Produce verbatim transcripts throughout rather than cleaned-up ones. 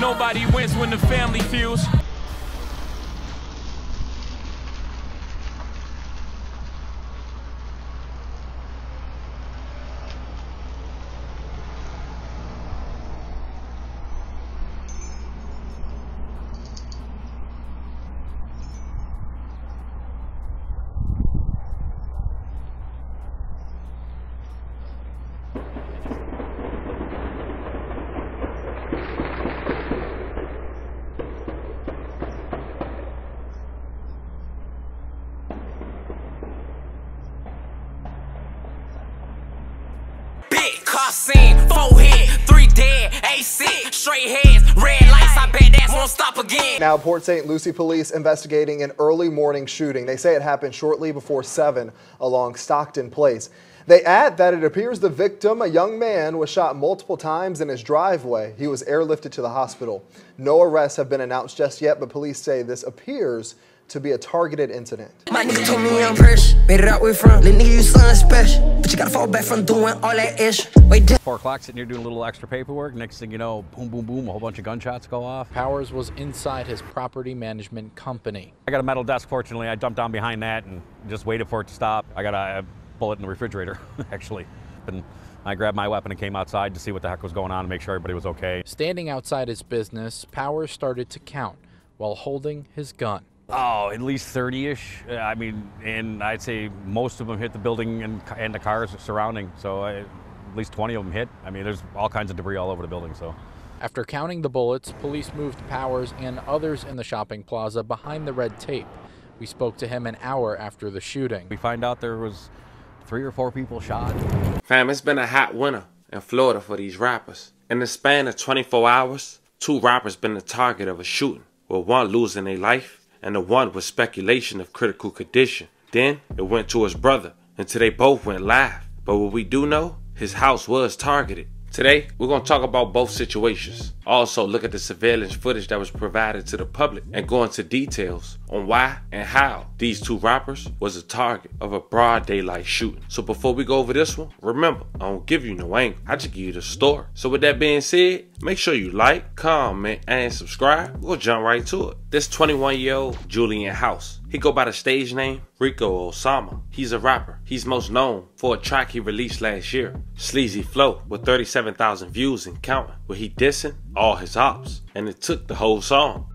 Nobody wins when the family feels. Four hit, three dead, eight sick, straight heads, red lights, I bet that's won't stop again. Now, Port Saint Lucie police investigating an early morning shooting. They say it happened shortly before seven along Stockton Place. They add that it appears the victim, a young man, was shot multiple times in his driveway. He was airlifted to the hospital. No arrests have been announced just yet, but police say this appears to be a targeted incident. My nigga told me I'm fresh, made it out where from. Little nigga, you something special, but you gotta fall back from doing all that ish. Wait, four o'clock, sitting here doing a little extra paperwork. Next thing you know, boom, boom, boom, a whole bunch of gunshots go off. Powers was inside his property management company. I got a metal desk, fortunately. I jumped down behind that and just waited for it to stop. I got a, a bullet in the refrigerator, actually. And I grabbed my weapon and came outside to see what the heck was going on and make sure everybody was okay. Standing outside his business, Powers started to count while holding his gun. Oh, at least thirty-ish. I mean, and I'd say most of them hit the building and, and the cars surrounding. So I, at least twenty of them hit. I mean, there's all kinds of debris all over the building. So after counting the bullets, police moved Powers and others in the shopping plaza behind the red tape. We spoke to him an hour after the shooting. We find out there was three or four people shot. Fam, it's been a hot winter in Florida for these rappers. In the span of twenty-four hours, two rappers been the target of a shooting, with one losing their life and the one was speculation of critical condition. Then it went to his brother until they both went live. But what we do know, his house was targeted. Today, we're gonna talk about both situations. Also look at the surveillance footage that was provided to the public and go into details on why and how these two rappers was a target of a broad daylight shooting. So before we go over this one, remember, I don't give you no angle, I just give you the story. So with that being said, make sure you like, comment, and subscribe. We'll jump right to it. This twenty-one-year-old Julian House, he go by the stage name Rico Osama. He's a rapper. He's most known for a track he released last year, Sleazy Flow, with thirty-seven thousand views and counting, where he dissing all his ops, and it took the whole song.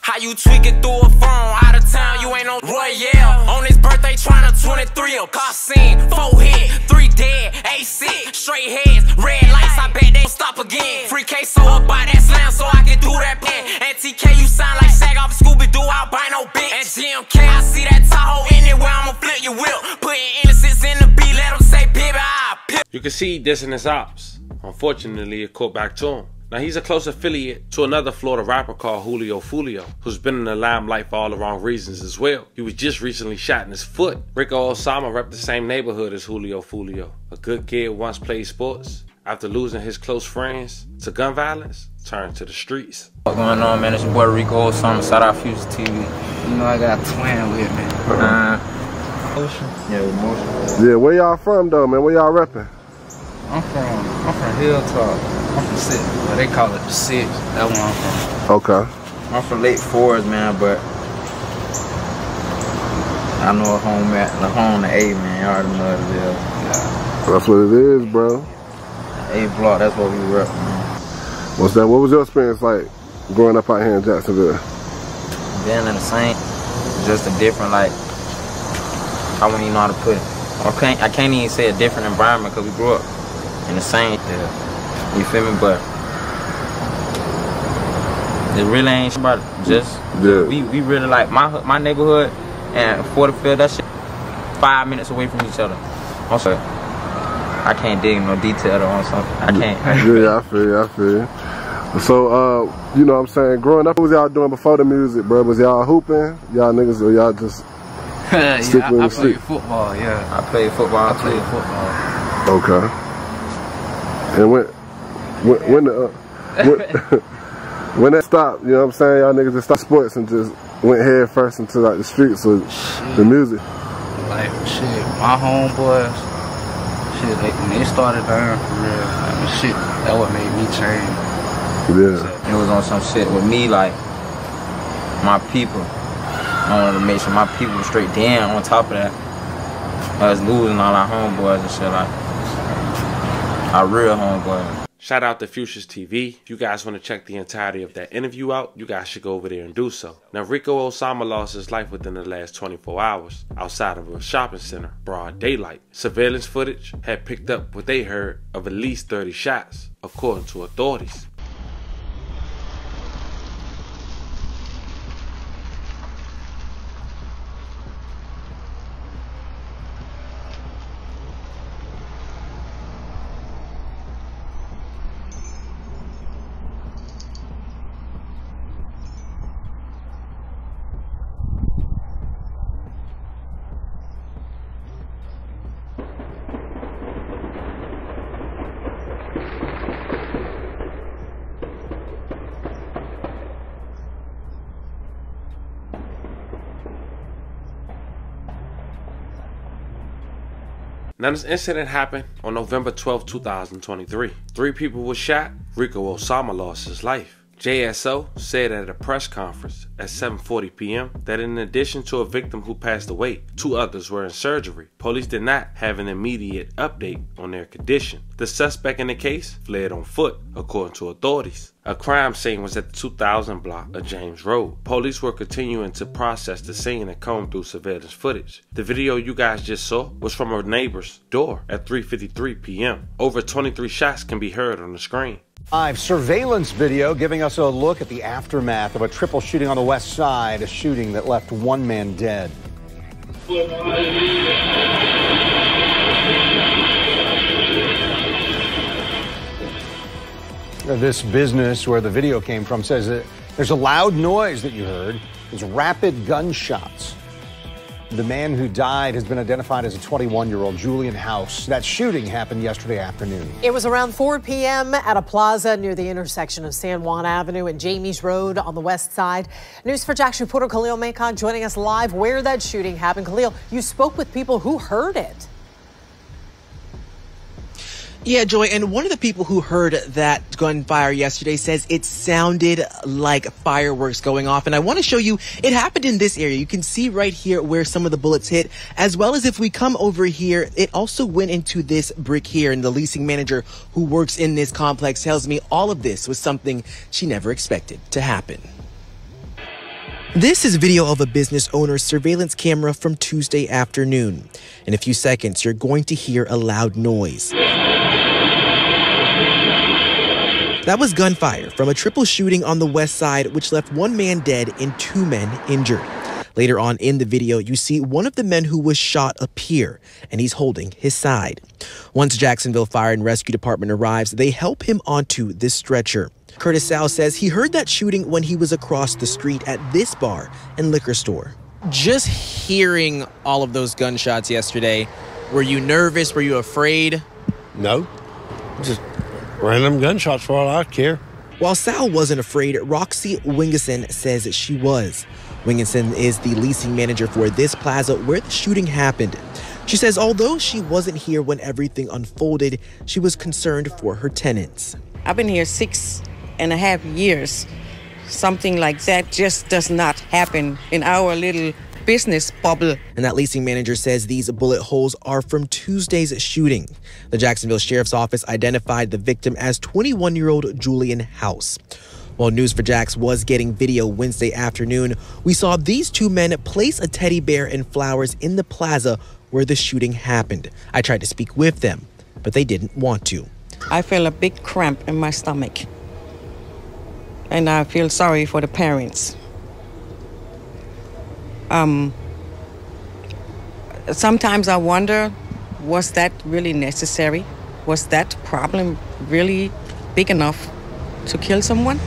How you tweaking through a phone, out of town, you ain't no royale. On his birthday, trying to twenty-three him. Car scene, four hit, three dead, eight sick, straight heads, red lights, I bet they stop again. Free K, so up by that slam, so I can do that pen. And T K, you sound like Shaq off of Scooby-Doo, I'll buy no bitch. And G M K, I see that Tahoe in it, where I'ma flip your whip. Putting innocence in the beat, let him say, baby, I'll pimp. You can see this in his ops. Unfortunately, it caught back to him. Now, he's a close affiliate to another Florida rapper called Julio Foolio, who's been in the limelight for all the wrong reasons as well. He was just recently shot in his foot. Rico Osama repped the same neighborhood as Julio Foolio. A good kid once played sports. After losing his close friends to gun violence, turned to the streets. What's going on, man? It's your boy Rico Osama, shout out Fuse T V. You know I got a twin with me. Uh, Ocean? Yeah, Emotion. Yeah, where y'all from, though, man? Where y'all repping? I'm from, I'm from Hilltop. I'm from six, well, they call it the six, that's where I'm from. Okay. I'm from late fours, man, but I know a home at the home to eight, man, you already know what it is. Yeah. That's what it is, bro. Eight block, that's what we rep, man. What's that? What was your experience like growing up out here in Jacksonville? Being in the same, just a different, like, I wouldn't even know how to put it. I can't, I can't even say a different environment because we grew up in the same thing. You feel me? But it really ain't about just yeah. we we really like my my neighborhood and Fortifield. That shit five minutes away from each other. Also, I can't dig no detail on something. I can't. Yeah, I feel you, I feel you. So uh, you know what I'm saying, growing up, what was y'all doing before the music, bro? Was y'all hooping? Y'all niggas or y'all just stick yeah, with I, I played football. Yeah, I played football. I played football. Okay. And when When, when, the, uh, when, when that stopped, you know what I'm saying? Y'all niggas just stopped sports and just went head first into like the streets with shit. The music. Like, shit, my homeboys, shit, they, when they started down for real, I mean, shit, that what made me change. Yeah. So it was on some shit with me, like, my people. I wanted to make sure my people were straight down. On top of that, I was losing all our homeboys and shit, like, our real homeboys. Shout out to Fuchsia's T V. If you guys want to check the entirety of that interview out, you guys should go over there and do so. Now, Rico Osama lost his life within the last twenty-four hours outside of a shopping center, broad daylight. Surveillance footage had picked up what they heard of at least thirty shots, according to authorities. Now, this incident happened on November twelfth two thousand twenty-three. Three people were shot. Rico Osama lost his life. J S O said at a press conference at seven forty p m that in addition to a victim who passed away, two others were in surgery. Police did not have an immediate update on their condition. The suspect in the case fled on foot, according to authorities. A crime scene was at the two thousand block of James Road. Police were continuing to process the scene and comb through surveillance footage. The video you guys just saw was from a neighbor's door at three fifty-three p m Over twenty-three shots can be heard on the screen. Live surveillance video giving us a look at the aftermath of a triple shooting on the west side, a shooting that left one man dead. This business where the video came from says that there's a loud noise that you heard. It's rapid gunshots. The man who died has been identified as a twenty-one-year-old Julian House. That shooting happened yesterday afternoon. It was around four p m at a plaza near the intersection of San Juan Avenue and Jamies Road on the west side. News four Jack's reporter Khalil Meon joining us live where that shooting happened. Khalil, you spoke with people who heard it. Yeah, Joy, and one of the people who heard that gunfire yesterday says it sounded like fireworks going off. And I want to show you, it happened in this area. You can see right here where some of the bullets hit, as well as if we come over here, it also went into this brick here. And the leasing manager who works in this complex tells me all of this was something she never expected to happen. This is video of a business owner's surveillance camera from Tuesday afternoon. In a few seconds, you're going to hear a loud noise. That was gunfire from a triple shooting on the west side, which left one man dead and two men injured. Later on in the video, you see one of the men who was shot appear, and he's holding his side. Once Jacksonville Fire and Rescue Department arrives, they help him onto this stretcher. Curtis Sal says he heard that shooting when he was across the street at this bar and liquor store. Just hearing all of those gunshots yesterday, were you nervous? Were you afraid? No, just random gunshots for all I care. While Sal wasn't afraid, Roxy Wingerson says that she was. Wingerson is the leasing manager for this plaza where the shooting happened. She says although she wasn't here when everything unfolded, she was concerned for her tenants. I've been here six and a half years. Something like that just does not happen in our little business bubble. And that leasing manager says these bullet holes are from Tuesday's shooting. The Jacksonville Sheriff's Office identified the victim as twenty-one-year-old Julian House. While News four Jax was getting video Wednesday afternoon, we saw these two men place a teddy bear and flowers in the plaza where the shooting happened. I tried to speak with them, but they didn't want to. I feel a big cramp in my stomach. And I feel sorry for the parents. Um, sometimes I wonder, was that really necessary? Was that problem really big enough to kill someone?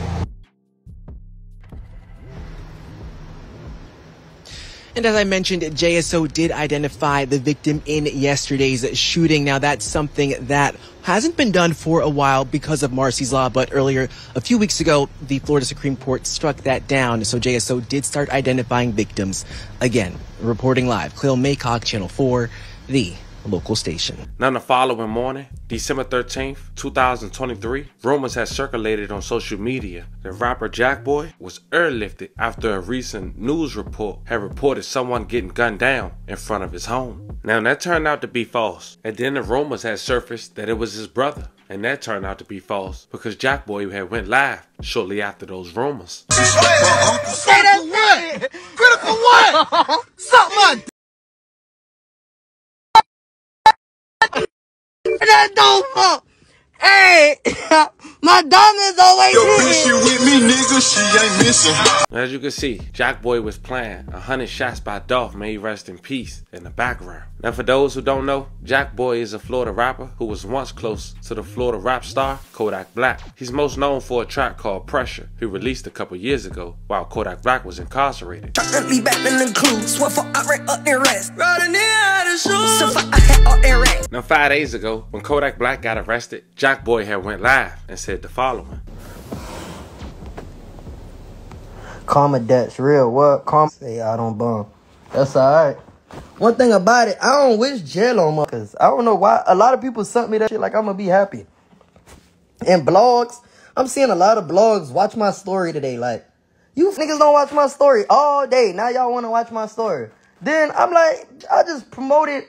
And as I mentioned, J S O did identify the victim in yesterday's shooting. Now, that's something that hasn't been done for a while because of Marcy's Law, but earlier, a few weeks ago, the Florida Supreme Court struck that down, so J S O did start identifying victims again. Reporting live, Cleo Maycock, Channel four, The local station. Now the following morning, December thirteenth, two thousand twenty-three, rumors had circulated on social media that rapper Jackboy was airlifted after a recent news report had reported someone getting gunned down in front of his home. Now that turned out to be false, and then the rumors had surfaced that it was his brother. And that turned out to be false because Jackboy had went live shortly after those rumors. Critical one! Critical one! Suck my that don't fuck! Hey! My diamonds always hit. Yo, with me, nigga, she ain't missing. As you can see, Jackboy was playing one hundred shots by Dolph, may he rest in peace, in the background. Now for those who don't know, Jackboy is a Florida rapper who was once close to the Florida rap star Kodak Black. He's most known for a track called Pressure, he released a couple years ago while Kodak Black was incarcerated. Currently battling the clues, what for I ran up and rest. Riding in out of shoes, so I had up and rest. Now five days ago, when Kodak Black got arrested, Jackboy had went live and said the following. Karma debt's real, what? Karma say I don't bum. That's alright. One thing about it, I don't wish jail on my, cause I don't know why a lot of people sent me that shit like I'm gonna be happy. And blogs, I'm seeing a lot of blogs watch my story today. Like, you niggas don't watch my story all day. Now y'all wanna watch my story. Then I'm like, I just promoted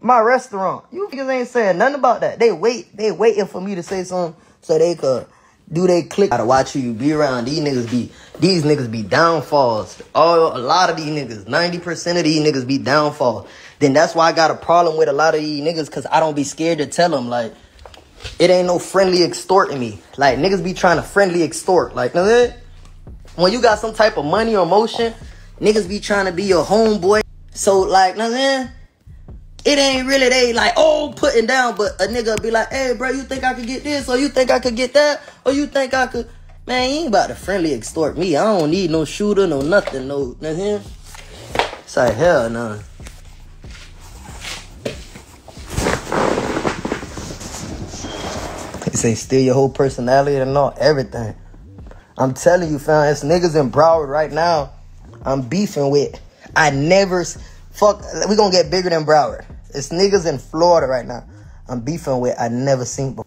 my restaurant. You niggas ain't saying nothing about that. They wait, they waiting for me to say something so they could do they click. Gotta watch who you be around. These niggas be, these niggas be downfalls. All, a lot of these niggas, ninety percent of these niggas be downfalls. Then that's why I got a problem with a lot of these niggas, cause I don't be scared to tell them, like, it ain't no friendly extorting me. Like, niggas be trying to friendly extort. Like, when you got some type of money or motion, niggas be trying to be your homeboy. So like, nothing. It ain't really they like, oh, putting down, but a nigga be like, hey, bro, you think I could get this, or you think I could get that, or you think I could, man, you ain't about to friendly extort me. I don't need no shooter, no nothing, no nothing. It's like, hell no. Nah. They say steal your whole personality and all, everything. I'm telling you, fam, it's niggas in Broward right now I'm beefing with. I never, fuck, we gonna get bigger than Broward. It's niggas in Florida right now I'm beefing with I never seen before.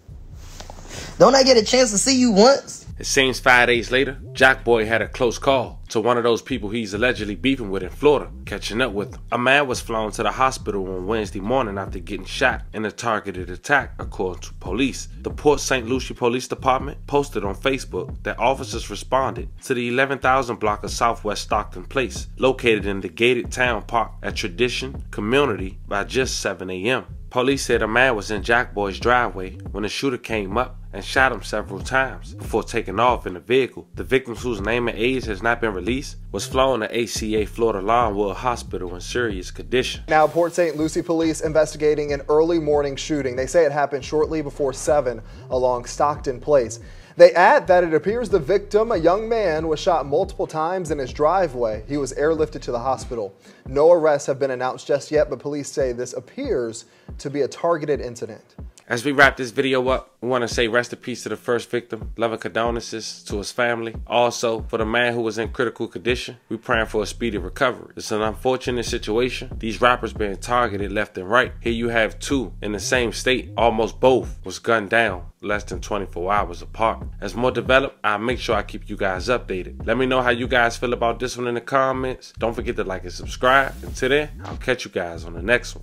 Don't I get a chance to see you once? It seems five days later, Jackboy had a close call to one of those people he's allegedly beefing with in Florida, catching up with him. A man was flown to the hospital on Wednesday morning after getting shot in a targeted attack, according to police. The Port Saint Lucie Police Department posted on Facebook that officers responded to the eleven thousand block of Southwest Stockton Place, located in the gated town park at Tradition Community, by just seven A M Police said a man was in Jackboy's driveway when the shooter came up and shot him several times before taking off in the vehicle. The victim, whose name and age has not been released, was flown to H C A Florida Lawnwood Hospital in serious condition. Now, Port Saint Lucie police investigating an early morning shooting. They say it happened shortly before seven along Stockton Place. They add that it appears the victim, a young man, was shot multiple times in his driveway. He was airlifted to the hospital. No arrests have been announced just yet, but police say this appears to be a targeted incident. As we wrap this video up, we want to say rest in peace to the first victim, love and condolences to his family. Also, for the man who was in critical condition, we praying for a speedy recovery. It's an unfortunate situation. These rappers being targeted left and right. Here you have two in the same state, almost both was gunned down less than twenty-four hours apart. As more develop, I'll make sure I keep you guys updated. Let me know how you guys feel about this one in the comments. Don't forget to like and subscribe. Until then, I'll catch you guys on the next one.